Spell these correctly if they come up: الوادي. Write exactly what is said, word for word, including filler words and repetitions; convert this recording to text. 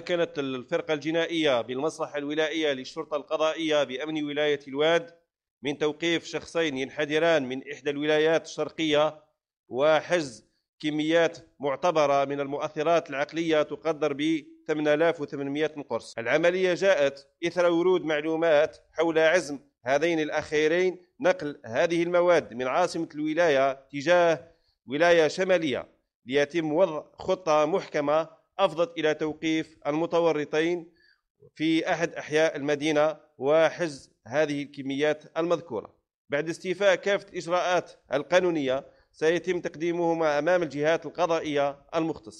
مكنت الفرقة الجنائية بالمصلحة الولائية للشرطة القضائية بأمن ولاية الواد من توقيف شخصين ينحدران من إحدى الولايات الشرقية وحجز كميات معتبرة من المؤثرات العقلية تقدر ب ثمانية آلاف وثمانمائة قرص. العملية جاءت إثر ورود معلومات حول عزم هذين الأخيرين نقل هذه المواد من عاصمة الولاية تجاه ولاية شمالية ليتم وضع خطة محكمة أفضت إلى توقيف المتورطين في أحد أحياء المدينة وحجز هذه الكميات المذكورة. بعد استيفاء كافة الإجراءات القانونية سيتم تقديمهما أمام الجهات القضائية المختصة.